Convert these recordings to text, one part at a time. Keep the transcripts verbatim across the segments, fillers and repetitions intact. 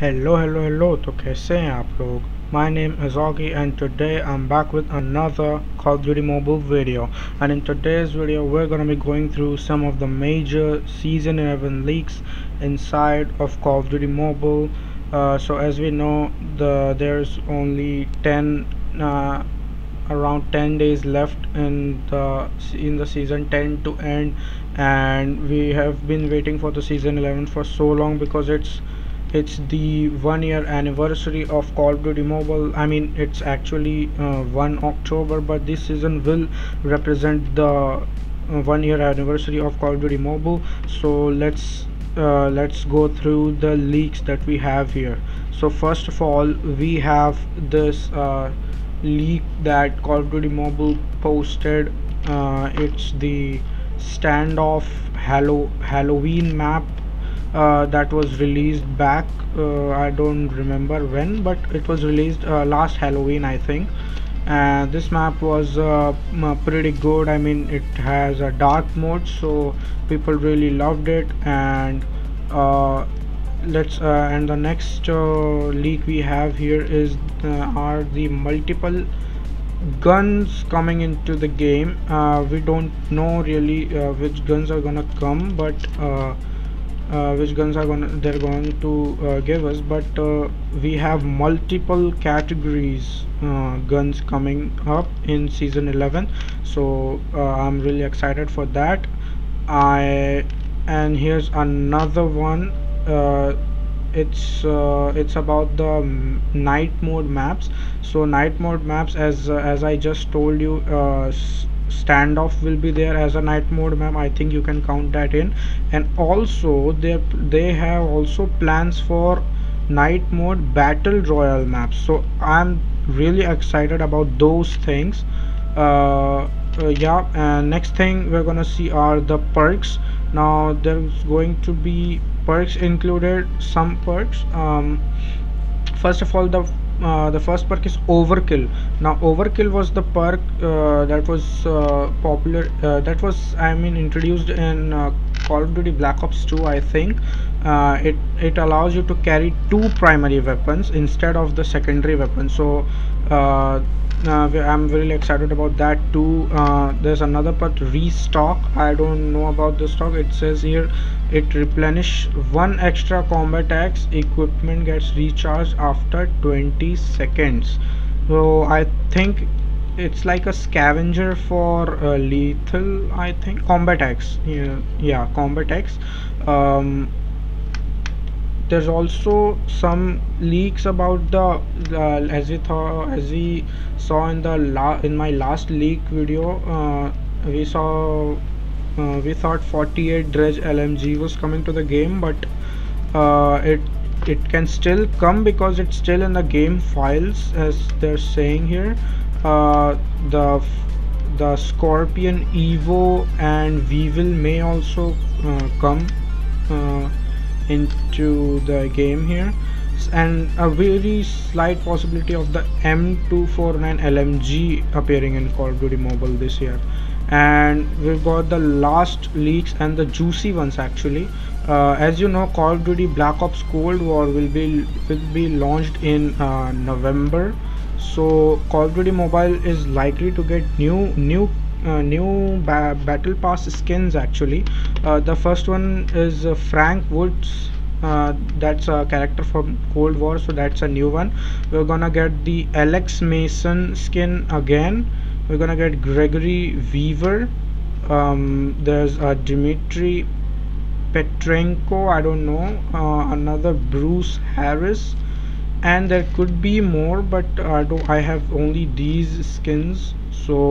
Hello hello hello तो कैसे हैं आप लोग. My name is Augie and today I'm back with another Call of Duty Mobile video, and in today's video we're gonna be going through some of the major season eleven leaks inside of Call of Duty Mobile. Uh, so as we know, the there's only ten uh, around ten days left in the in the season ten to end, and we have been waiting for the season eleven for so long because it's it's the one year anniversary of Call of Duty Mobile. I mean, it's actually uh, one October, but this season will represent the uh, one year anniversary of Call of Duty Mobile. So let's uh, let's go through the leaks that we have here. So first of all, we have this uh, leak that Call of Duty Mobile posted. Uh, it's the Standoff Hall Halloween map Uh, that was released back uh, I don't remember when, but it was released uh, last Halloween, I think. And this map was uh, pretty good. I mean, it has a dark mode, so people really loved it. And uh, let's uh, and the next uh, leak we have here is uh, are the multiple guns coming into the game. Uh, we don't know really uh, which guns are gonna come, but uh, Uh, which guns are gonna they're going to uh, give us, but uh, we have multiple categories uh, guns coming up in season eleven, so uh, I'm really excited for that. I and here's another one. uh, it's uh, it's about the night mode maps. So night mode maps, as uh, as I just told you, uh, Standoff will be there as a night mode map. I think you can count that in. And also they they have also plans for night mode battle royale maps, so I'm really excited about those things. Uh, uh, yeah, and next thing we're gonna see are the perks. Now there's going to be perks included, some perks. Um, first of all, the Uh, the first perk is Overkill. Now Overkill was the perk uh, that was uh, popular, uh, that was I mean introduced in uh, Call of Duty Black Ops two, I think. uh, it it allows you to carry two primary weapons instead of the secondary weapon, so uh, Uh, I'm really excited about that too. Uh, there's another part, Restock. I don't know about the stock. It says here it replenish one extra combat axe. Equipment gets recharged after twenty seconds. So I think it's like a scavenger for uh, lethal, I think, combat axe. Yeah, yeah, combat axe. Um, there's also some leaks about the uh, as we thought as we saw in the la in my last leak video. uh, we saw uh, we thought forty-eight Dredge L M G was coming to the game, but uh, it it can still come because it's still in the game files, as they're saying here. uh, the the Scorpion Evo and Weevil may also uh, come uh, into the game here, and a very slight possibility of the M two forty-nine L M G appearing in Call of Duty Mobile this year. And we've got the last leaks, and the juicy ones actually. Uh, as you know, Call of Duty Black Ops Cold War will be will be launched in uh, November, so Call of Duty Mobile is likely to get new new Uh, new ba battle pass skins actually. Uh, the first one is uh, Frank Woods. Uh, that's a character from Cold War, so that's a new one. We're gonna get the Alex Mason skin again. We're gonna get Gregory Weaver. Um, there's a uh, Dmitri Petrenko, I don't know, uh, another Bruce Harris, and there could be more, but I don't, I have only these skins. So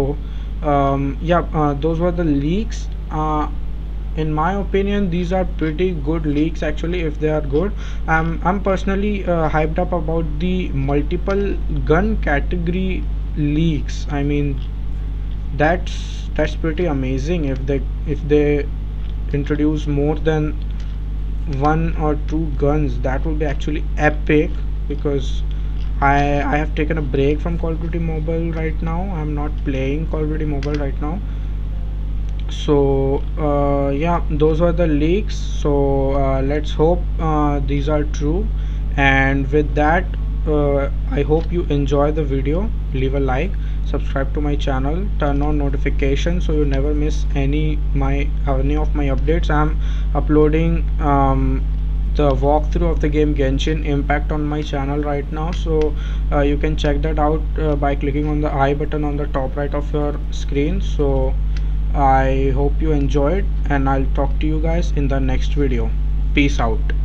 um yeah uh, those were the leaks. Uh in my opinion, these are pretty good leaks actually, if they are good. um, I'm personally uh, hyped up about the multiple gun category leaks. I mean, that's that's pretty amazing if they if they introduce more than one or two guns. That would be actually epic, because I, I have taken a break from Call of Duty Mobile right now. I'm not playing Call of Duty Mobile right now. So uh, yeah, those were the leaks. So uh, let's hope uh, these are true. And with that, uh, I hope you enjoy the video. Leave a like, subscribe to my channel, turn on notifications so you never miss any my any of my updates. I'm uploading um, the walkthrough of the game Genshin Impact on my channel right now, so uh, you can check that out uh, by clicking on the I button on the top right of your screen. So I hope you enjoyed, and I'll talk to you guys in the next video. Peace out.